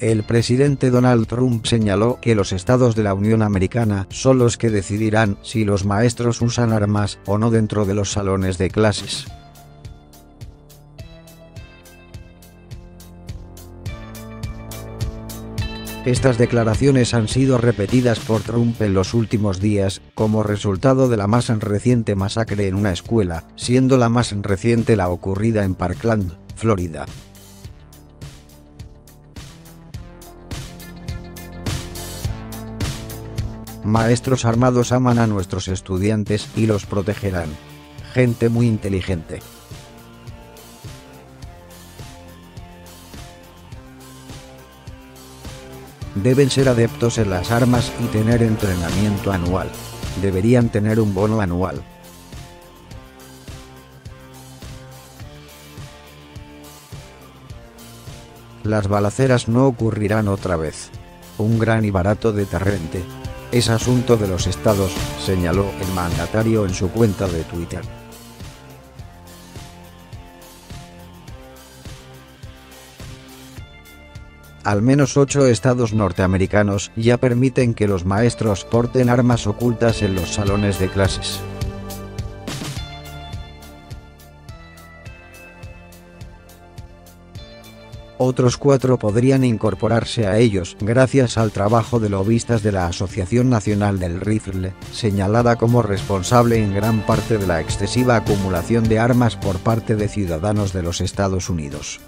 El presidente Donald Trump señaló que los estados de la Unión Americana son los que decidirán si los maestros usan armas o no dentro de los salones de clases. Estas declaraciones han sido repetidas por Trump en los últimos días, como resultado de la más reciente masacre en una escuela, siendo la más reciente la ocurrida en Parkland, Florida. Maestros armados aman a nuestros estudiantes y los protegerán. Gente muy inteligente. Deben ser adeptos en las armas y tener entrenamiento anual. Deberían tener un bono anual. Las balaceras no ocurrirán otra vez. Un gran y barato deterrente. Es asunto de los estados, señaló el mandatario en su cuenta de Twitter. Al menos 8 estados norteamericanos ya permiten que los maestros porten armas ocultas en los salones de clases. Otros 4 podrían incorporarse a ellos gracias al trabajo de lobistas de la Asociación Nacional del Rifle, señalada como responsable en gran parte de la excesiva acumulación de armas por parte de ciudadanos de los Estados Unidos.